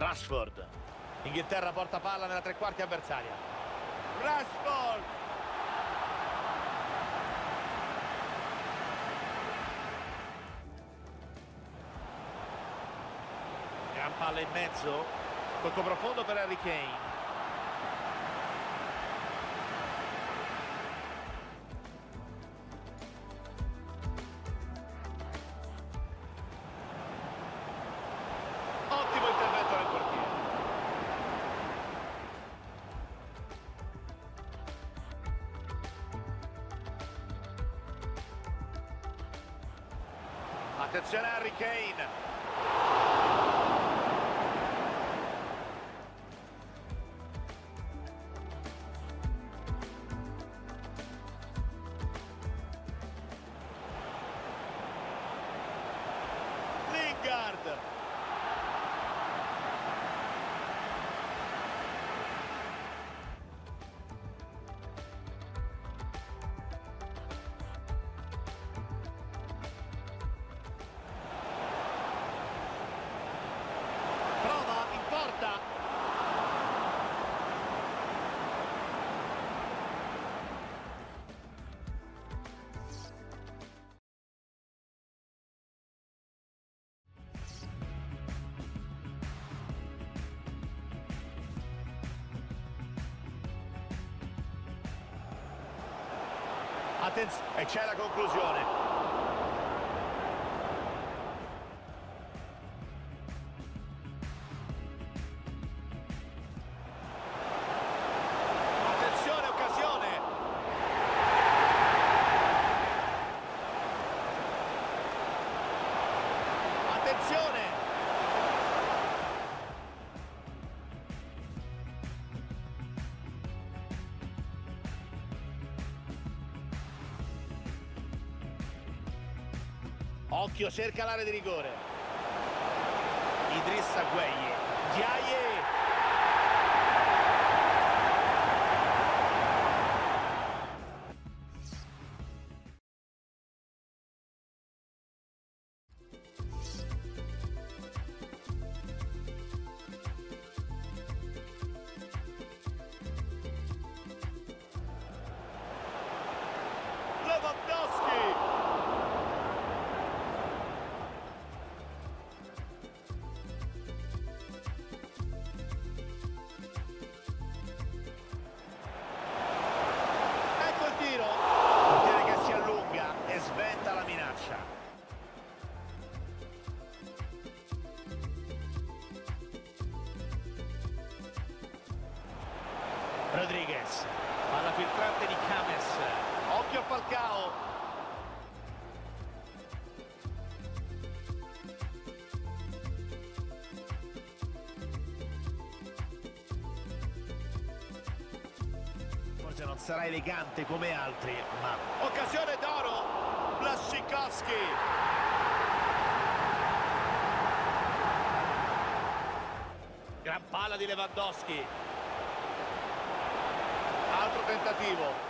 Rashford. Inghilterra porta palla nella tre quarti avversaria. Rashford. Gran palla in mezzo. Colpo profondo per Harry Kane. Attenzione a Harry Kane. Lingard. E c'è la conclusione. Attenzione, occasione. Attenzione. Occhio, cerca l'area di rigore. Idrissa Gueye. Lewandowski. Rodriguez, alla filtrante di James. Occhio a Falcao. Forse non sarà elegante come altri, ma... Occasione d'oro! Blaszczykowski! Gran palla di Lewandowski. Altro tentativo.